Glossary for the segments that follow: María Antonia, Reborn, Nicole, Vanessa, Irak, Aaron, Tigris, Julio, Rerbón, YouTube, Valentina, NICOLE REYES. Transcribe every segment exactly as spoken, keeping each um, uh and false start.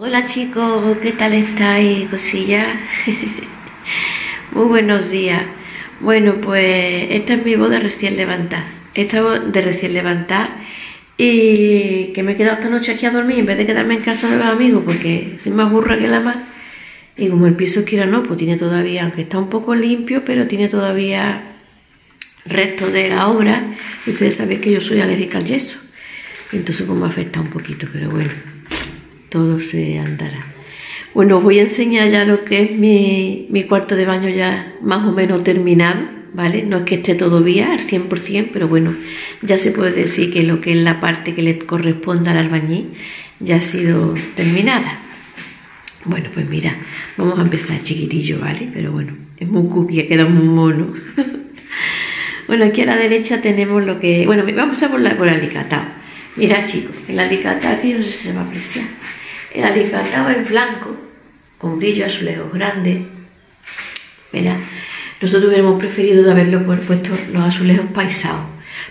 Hola chicos, ¿qué tal estáis, cosillas? Muy buenos días. Bueno, pues esta es mi voz de recién levantada. Esta voz de recién levantada y que me he quedado esta noche aquí a dormir en vez de quedarme en casa de los amigos porque soy más burra que la más. Y como el piso quiera no, pues tiene todavía, aunque está un poco limpio, pero tiene todavía restos de la obra. Y ustedes saben que yo soy alérgica al yeso. Entonces pues me afecta un poquito, pero bueno. Todo se andará. Bueno, os voy a enseñar ya lo que es mi, mi cuarto de baño ya más o menos terminado, ¿vale? No es que esté todavía al cien por cien, pero bueno, ya se puede decir que lo que es la parte que le corresponde al albañil ya ha sido terminada. Bueno, pues mira, vamos a empezar chiquitillo, ¿vale? Pero bueno, es muy cookie, queda muy mono. Bueno, aquí a la derecha tenemos lo que... Bueno, vamos a empezar por, la, por el alicatado. Mira chicos, el alicatado aquí no sé si se va a apreciar. El alicatado es blanco, con brillo azulejos grandes. Verá, nosotros hubiéramos preferido de haberlo puesto los azulejos paisados.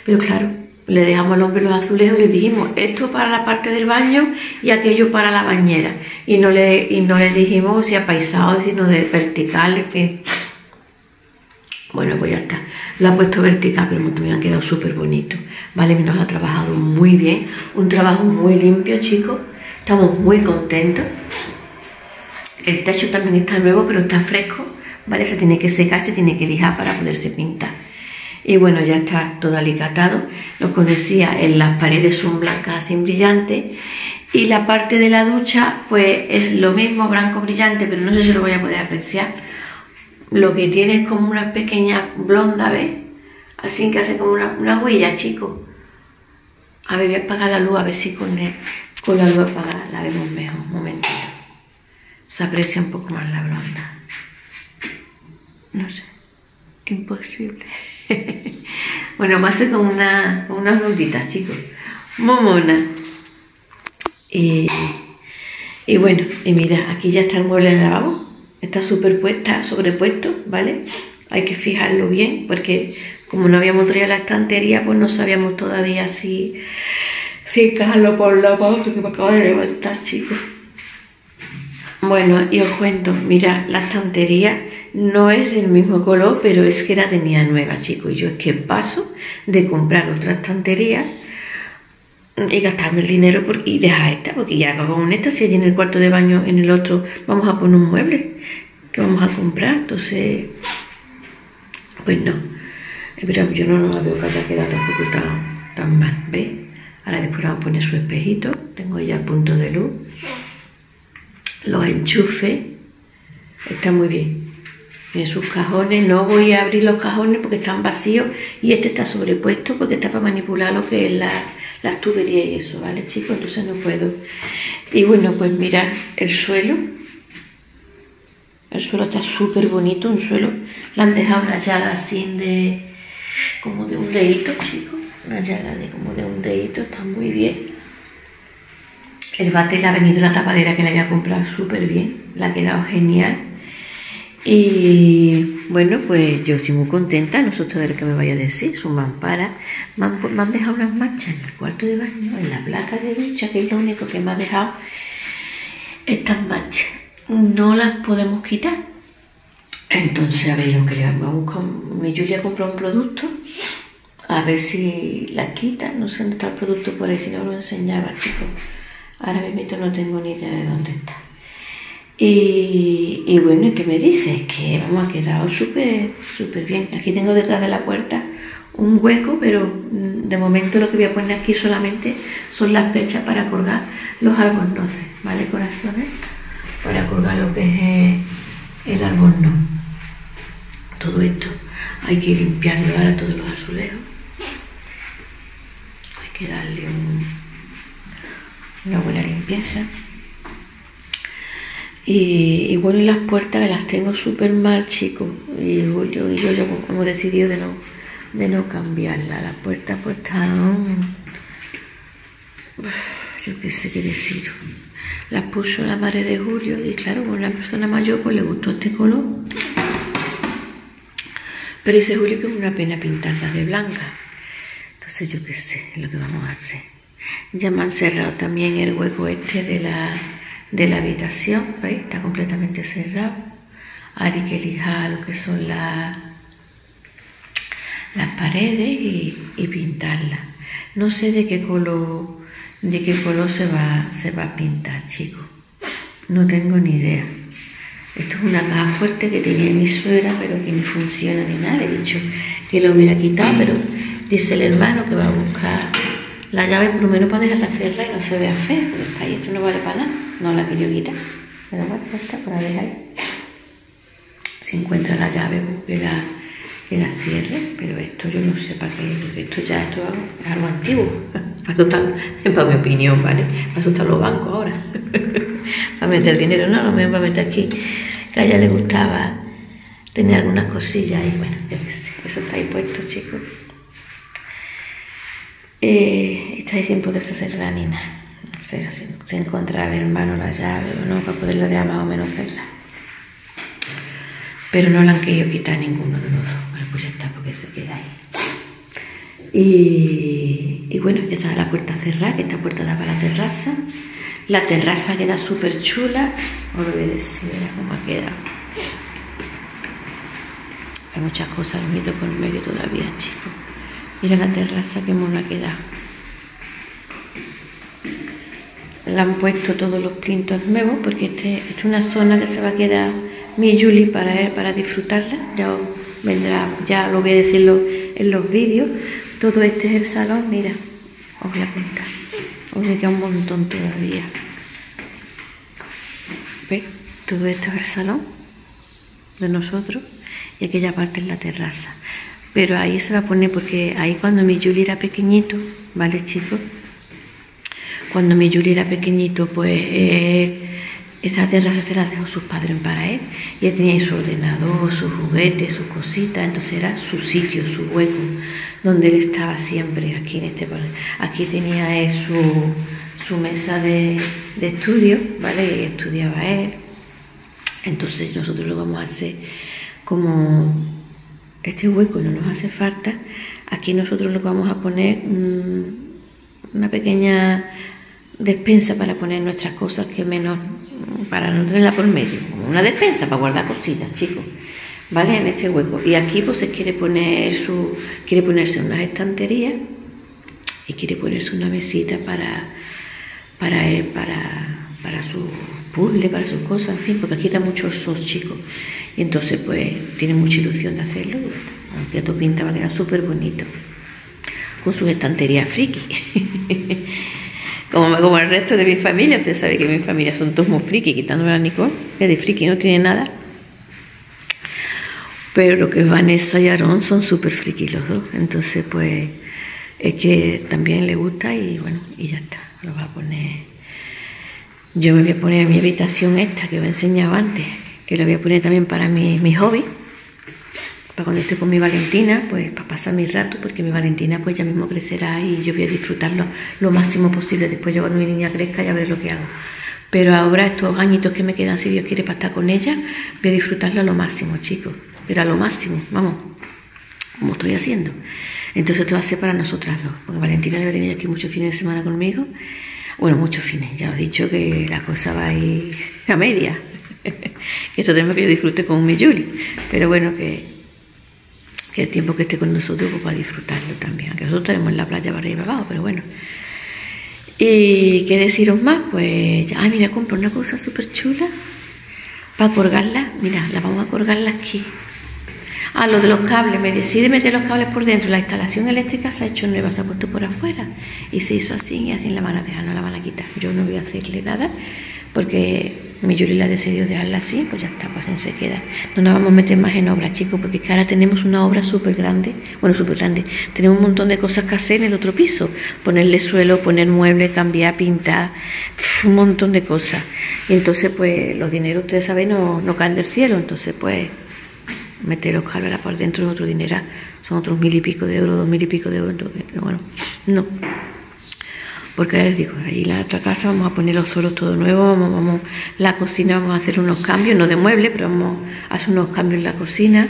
Pero claro, le dejamos al hombre los azulejos y le dijimos, esto para la parte del baño y aquello para la bañera. Y no le, y no le dijimos si apaisado, sino de vertical, en fin. Bueno, pues ya está. Lo ha puesto vertical, pero me han quedado súper bonito. Vale, nos ha trabajado muy bien. Un trabajo muy limpio, chicos. Estamos muy contentos. El techo también está nuevo, pero está fresco. Vale, se tiene que secar, se tiene que lijar para poderse pintar. Y bueno, ya está todo alicatado. Lo que os decía, en las paredes son blancas, así brillantes. Y la parte de la ducha, pues es lo mismo, blanco brillante, pero no sé si lo voy a poder apreciar. Lo que tiene es como una pequeña blonda, ¿ves? Así que hace como una, una huella, chicos. A ver, voy a apagar la luz, a ver si con él. Con la luz apagada la vemos mejor, un momentito. Se aprecia un poco más la blonda. No sé, imposible. Bueno, me hace con una, unas blusitas, chicos. Muy mona. Y, y bueno, y mira, aquí ya está el mueble de lavabo. Está superpuesta, sobrepuesto, ¿vale? Hay que fijarlo bien, porque como no habíamos traído la estantería, pues no sabíamos todavía si... sin encajarlo por la parte que me acabo de levantar, chicos. Bueno, y os cuento, mirad, la estantería no es del mismo color, pero es que la tenía nueva, chicos. Y yo es que paso de comprar otra estantería y gastarme el dinero por, y dejar esta, porque ya hago con esta. Si allí en el cuarto de baño, en el otro, vamos a poner un mueble que vamos a comprar, entonces... Pues no. Pero yo no, no la veo que haya quedado tampoco tan, tan mal, ¿veis? Ahora después vamos a poner su espejito. Tengo ya el punto de luz. Los enchufes. Está muy bien. Tiene sus cajones. No voy a abrir los cajones porque están vacíos. Y este está sobrepuesto porque está para manipular lo que es la, las tuberías y eso. ¿Vale, chicos? Entonces no puedo. Y bueno, pues mirad el suelo. El suelo está súper bonito. Un suelo. Le han dejado una llaga así de... como de un dedito, chicos. Una llaga de como de un dedito, está muy bien. El bate le ha venido la tapadera que le había comprado súper bien, le ha quedado genial. Y bueno, pues yo estoy muy contenta, no sé ustedes qué me vaya a decir, son mamparas. Me han, me han dejado unas manchas en el cuarto de baño, en la placa de ducha, que es lo único que me ha dejado. Estas manchas no las podemos quitar. Entonces, a ver, lo que le vamos a buscar, mi Julia compró un producto. A ver si la quitan, no sé dónde está el producto por ahí, si no lo enseñaba, chicos. Ahora mismo no tengo ni idea de dónde está. Y, y bueno, ¿y qué me dice? Que vamos, ha quedado súper, súper bien. Aquí tengo detrás de la puerta un hueco, pero de momento lo que voy a poner aquí solamente son las perchas para colgar los albornoces, ¿vale, corazones? Para colgar lo que es el albornoz. Todo esto hay que limpiarlo ahora, todos los azulejos. Que darle un, una buena limpieza y, y bueno, y las puertas que las tengo súper mal, chicos, y Julio y yo, yo hemos decidido de no de no cambiarla. Las puertas pues están, yo qué sé qué decir, las puso la madre de Julio y claro, como una persona mayor pues le gustó este color, pero dice Julio que es una pena pintarlas de blanca. Entonces yo qué sé, es lo que vamos a hacer. Ya me han cerrado también el hueco este de la, de la habitación, ¿veis? Está completamente cerrado. Haré que elija lo que son las, las paredes y, y pintarlas. No sé de qué color, de qué color se va, se va a pintar, chicos. No tengo ni idea. Esto es una caja fuerte que tenía mi suegra, pero que ni funciona ni nada. He dicho que lo hubiera quitado, pero dice el hermano que va a buscar la llave, por lo menos para dejarla cerrada y no se vea fea, pero está ahí, esto no vale para nada, no la quiero quitar. Pero bueno, está por dejar ahí. Si encuentra la llave, busque la, que la cierre, pero esto yo no sé para qué, porque esto ya esto es algo antiguo. Para eso está, para mi opinión, ¿vale? Para eso están los bancos ahora. Para meter dinero, no, no me va a meter aquí. Que a ella le gustaba tener algunas cosillas y bueno, ya que sé, eso está ahí puesto, chicos. Eh, está ahí sin poderse cerrar ni nada. No sé si, si encontrar el hermano la llave o no, para poderla dejar más o menos cerrar. Pero no la han querido quitar ninguno de los dos. Bueno, pues ya está, porque se queda ahí. Y, y bueno, ya está la puerta cerrada, que esta puerta da para la terraza. La terraza queda súper chula. Os lo voy a decir, mira cómo ha quedado. Hay muchas cosas bonitas por medio todavía, chicos. Mira la terraza, qué mona ha quedado. Le han puesto todos los plintos nuevos, porque este, esta es una zona que se va a quedar mi Juli para él, para disfrutarla. Ya os vendrá, ya lo voy a decirlo en los vídeos. Todo este es el salón, mira, os voy a contar. Os voy a quedar un montón todavía. ¿Veis? Todo esto es el salón de nosotros y aquella parte es la terraza. Pero ahí se va a poner, porque ahí cuando mi Juli era pequeñito, ¿vale, chicos? Cuando mi Juli era pequeñito, pues eh, esa terraza se la dejó sus padres para él. Ya tenía ahí su ordenador, sus juguetes, sus cositas. Entonces era su sitio, su hueco, donde él estaba siempre. Aquí en este, aquí tenía él su, su mesa de, de estudio, ¿vale? Y estudiaba él. Entonces nosotros lo vamos a hacer como... Este hueco no nos hace falta. Aquí nosotros lo vamos a poner mmm, una pequeña despensa para poner nuestras cosas que menos, para no tenerla por medio, como una despensa para guardar cositas, chicos, ¿vale? En este hueco. Y aquí pues se quiere poner su, quiere ponerse unas estanterías y quiere ponerse una mesita para para él, para, para su puzzle, para sus cosas, en fin, porque aquí está mucho el sol, chicos. Y entonces pues tiene mucha ilusión de hacerlo. Aunque tu pinta va a quedar súper bonito. Con sus estanterías friki. como, como el resto de mi familia. Ustedes saben que mi familia son todos muy friki, quitándome a Nicole, que de friki no tiene nada. Pero lo que Vanessa y Aaron son súper friki los dos. Entonces pues es que también le gusta y bueno, y ya está. Lo va a poner. Yo me voy a poner en mi habitación esta que os he enseñado antes, que lo voy a poner también para mi, mi hobby, para cuando esté con mi Valentina, pues para pasar mi rato, porque mi Valentina pues ya mismo crecerá y yo voy a disfrutarlo lo máximo posible. Después ya cuando mi niña crezca ya veré lo que hago. Pero ahora estos añitos que me quedan, si Dios quiere, para estar con ella, voy a disfrutarlo a lo máximo, chicos. Pero a lo máximo, vamos, como estoy haciendo. Entonces esto va a ser para nosotras dos, porque Valentina debe tener aquí muchos fines de semana conmigo. Bueno, muchos fines, ya os he dicho que la cosa va a ir a media. Que esto también que yo disfrute con mi Juli, pero bueno, que, que el tiempo que esté con nosotros pues, va a disfrutarlo también, aunque nosotros estaremos en la playa para arriba y para abajo, pero bueno. Y qué deciros más, pues ah, mira, compré una cosa súper chula para colgarla, mira, la vamos a colgarla aquí. Ah, lo de los cables, me decidí meter los cables por dentro. La instalación eléctrica se ha hecho nueva, se ha puesto por afuera y se hizo así y así la van a dejar, no la van a quitar. Yo no voy a hacerle nada porque mi Juli la decidió dejarla así, pues ya está, pues así se queda. No nos vamos a meter más en obras, chicos, porque es que ahora tenemos una obra súper grande, bueno, súper grande. Tenemos un montón de cosas que hacer en el otro piso. Ponerle suelo, poner muebles, cambiar, pintar, un montón de cosas. Y entonces, pues, los dineros, ustedes saben, no, no caen del cielo. Entonces, pues, meter los cables por dentro es otro dinero. Son otros mil y pico de euros, dos mil y pico de euros. Entonces, bueno, no. Porque ahora les digo, allí en la otra casa vamos a poner los suelos todo nuevo, vamos, vamos, la cocina vamos a hacer unos cambios, no de mueble, pero vamos a hacer unos cambios en la cocina.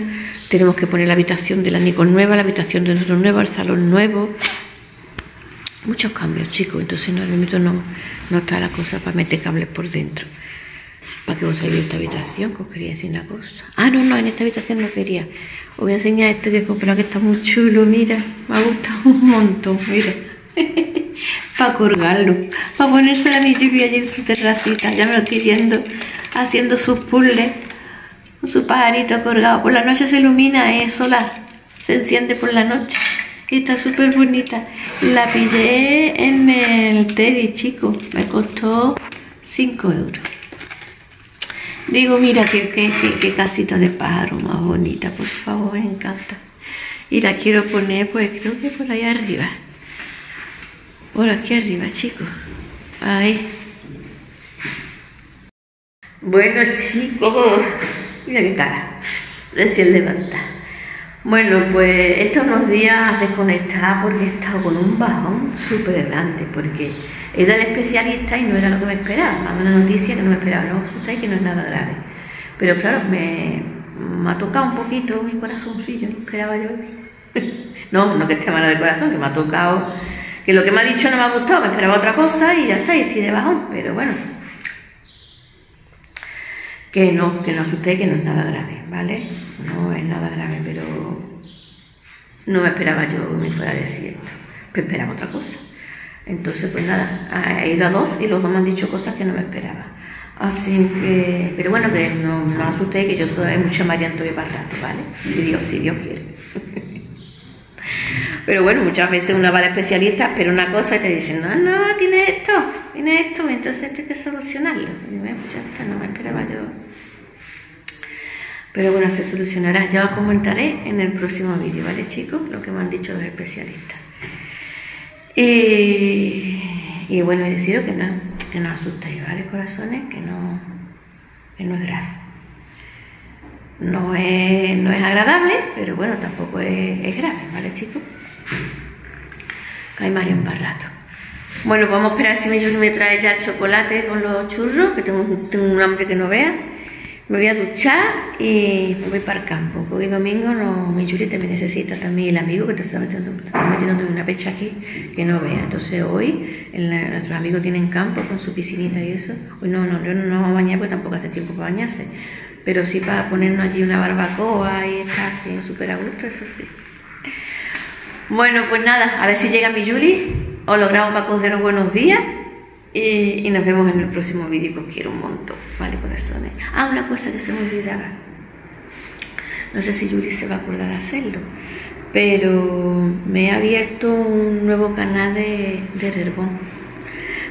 Tenemos que poner la habitación de la Nicole nueva, la habitación de nosotros nueva, el salón nuevo. muchos cambios, chicos. Entonces no, al momento no, no está la cosa para meter cables por dentro. ¿Para qué vos salís de esta habitación? Que os quería decir una cosa. Ah, no, no, en esta habitación no quería. Os voy a enseñar este que he comprado, que está muy chulo, mira. Me ha gustado un montón, mira. Para colgarlo, para ponérselo a mi chiqui allí en su terracita. Ya me lo estoy viendo, haciendo sus puzzles. Su pajarito colgado. Por la noche se ilumina, es solar. Se enciende por la noche. Y está súper bonita. La pillé en el Teddy, chicos. Me costó cinco euros. Digo, mira qué, qué, qué, qué casita de pájaro más bonita, por favor, me encanta. Y la quiero poner, pues creo que por ahí arriba. Por aquí arriba, chicos. Ahí. Bueno, chicos. Mira qué cara. Recién levanta. Bueno, pues estos unos días desconectada porque he estado con un bajón súper grande. Porque he ido al especialista y no era lo que me esperaba. Me una noticia que no me esperaba. No os asustéis que no es nada grave. Pero claro, me, me ha tocado un poquito mi corazoncillo. No esperaba yo eso. No, no que esté malo de corazón, que me ha tocado. Que lo que me ha dicho no me ha gustado. Me esperaba otra cosa y ya está. Y estoy de bajón. Pero bueno. Que no, que no asustéis, que no es nada grave, ¿vale? No es nada grave, pero no me esperaba yo que me fuera a decir esto. Me esperaba otra cosa. Entonces, pues nada, he ido a dos y los dos me han dicho cosas que no me esperaba. Así que, pero bueno, que no, no asustéis, que yo todavía hay mucha María Antonia para rato, ¿vale? Y Dios, si Dios quiere. Pero bueno, muchas veces una va a la especialista, pero una cosa y te dicen, no, no, tiene esto, tiene esto, entonces hay que solucionarlo. Y bueno, ya está, no me esperaba yo. Pero bueno, se solucionará. Ya os comentaré en el próximo vídeo, ¿vale, chicos? Lo que me han dicho los especialistas. Y, y bueno, he decidido que no, que no os asustéis, ¿vale, corazones? Que no, que no es grave. No es, no es agradable, pero bueno, tampoco es, es grave, ¿vale, chicos? Hay Mario en barato. Bueno, vamos a esperar si Julio me trae ya el chocolate con los churros, que tengo, tengo un hambre que no vea. Me voy a duchar y me voy para el campo. Hoy domingo no, mi Julio también necesita también el amigo que te está metiendo, te está metiendo una pecha aquí que no vea. Entonces hoy el, nuestros amigos tienen campo con su piscinita y eso. Hoy no, no, yo no nos vamos a bañar porque tampoco hace tiempo para bañarse. Pero sí para ponernos allí una barbacoa y estar así súper a gusto, eso sí. Bueno, pues nada, a ver si llega mi Juli, os lo grabo para cogeros buenos días y, y nos vemos en el próximo vídeo, que os quiero un montón, ¿vale, corazones? Ah, una cosa que se me olvidaba, no sé si Juli se va a acordar a hacerlo, pero me he abierto un nuevo canal de, de Rerbón,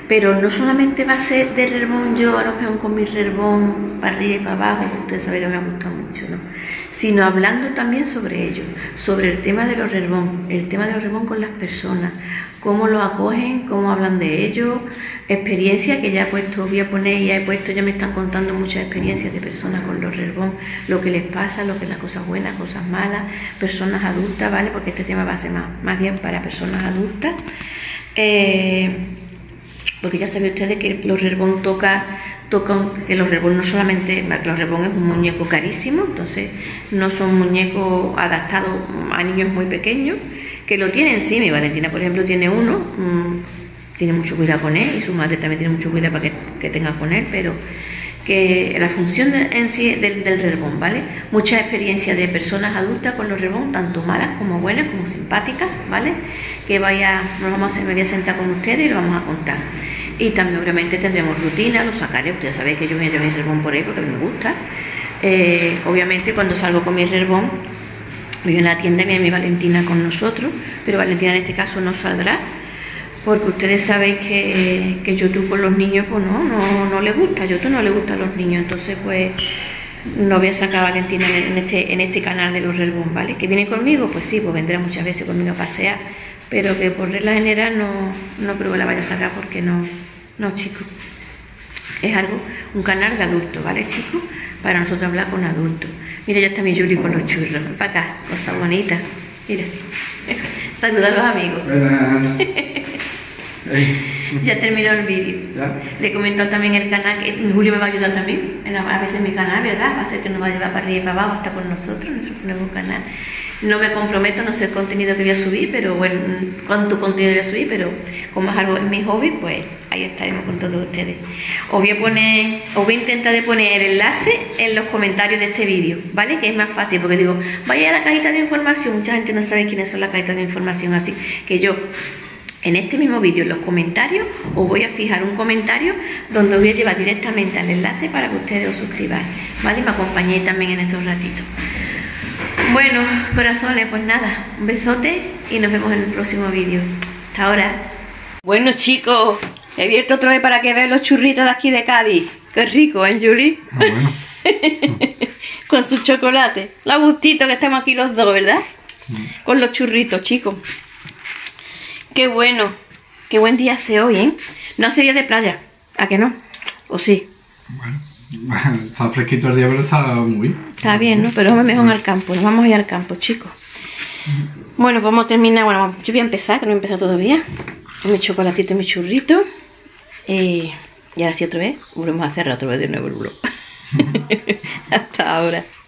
pero no solamente va a ser de Rerbón yo, a lo mejor con mi Rerbón para arriba y para abajo, que ustedes saben que me ha gustado mucho, ¿no? Sino hablando también sobre ello, sobre el tema de los Rerbón, el tema de los Rerbón con las personas, cómo lo acogen, cómo hablan de ellos, experiencias que ya he puesto, voy a poner, ya he puesto, ya me están contando muchas experiencias de personas con los Rerbón, lo que les pasa, lo que es las cosas buenas, cosas malas, personas adultas, ¿vale? Porque este tema va a ser más, más bien para personas adultas. Eh, porque ya saben ustedes que los Rerbón toca... Tocan, que los Reborn no solamente, los Reborn es un muñeco carísimo, entonces no son muñecos adaptados a niños muy pequeños, que lo tienen, sí, mi Valentina por ejemplo tiene uno, mmm, tiene mucho cuidado con él y su madre también tiene mucho cuidado para que, que tenga con él, pero que la función de, en sí del, del Reborn, ¿vale? Muchas experiencias de personas adultas con los Reborn, tanto malas como buenas, como simpáticas, ¿vale? Que vaya, nos vamos a hacer, me voy a sentar con ustedes y lo vamos a contar. Y también obviamente tendremos rutina, lo sacaré, ustedes saben que yo me llevo mi Rerbón por ahí porque me gusta. Eh, obviamente cuando salgo con mi Rerbón, voy a la tienda y viene mi Valentina con nosotros, pero Valentina en este caso no saldrá, porque ustedes saben que, que YouTube con los niños pues no, no, no le gusta, YouTube no le gusta a los niños, entonces pues no voy a sacar a Valentina en este, en este canal de los Rerbón, ¿vale? Que viene conmigo, pues sí, pues vendrá muchas veces conmigo a pasear, pero que por regla general no, no creo que la vaya a sacar porque no, no chicos, es algo, un canal de adultos, ¿vale, chicos? Para nosotros hablar con adultos. Mira, ya está mi Juli con los churros, ven para acá, cosa bonita, mira, saluda a los amigos. Ya terminó el vídeo, le comentó también el canal, que Julio me va a ayudar también, a veces mi canal, ¿verdad? Va a ser que nos va a llevar para arriba y para abajo, hasta con nosotros, nosotros ponemos un canal. no me comprometo, no sé el contenido que voy a subir, pero bueno, cuánto contenido voy a subir, pero como es algo, es mi hobby, pues ahí estaremos con todos ustedes. Os voy a poner, os voy a intentar de poner el enlace en los comentarios de este vídeo, ¿vale? Que es más fácil, porque digo, vaya a la cajita de información, mucha gente no sabe quiénes son las cajitas de información, así que yo en este mismo vídeo, en los comentarios, os voy a fijar un comentario donde os voy a llevar directamente al enlace para que ustedes os suscribáis, ¿vale? Y me acompañéis también en estos ratitos. Bueno, corazones, pues nada, un besote y nos vemos en el próximo vídeo. Hasta ahora. Bueno, chicos, he abierto otra vez para que vean los churritos de aquí de Cádiz. Qué rico, ¿eh, Juli? Ah, bueno. Con su chocolate. La gustito que estamos aquí los dos, ¿verdad? Sí. Con los churritos, chicos. Qué bueno, qué buen día hace hoy, ¿eh? No hace día de playa, ¿a que no? ¿O sí? Bueno, está fresquito el día, pero está muy bien. Está bien, ¿no? Pero vamos mejor al campo, nos vamos a ir al campo, chicos. Bueno, vamos a terminar, bueno, yo voy a empezar, que no he empezado todavía, con mi chocolatito y mi churrito. Eh, y ahora sí otra vez, volvemos a cerrar otra vez de nuevo el blog. Hasta ahora.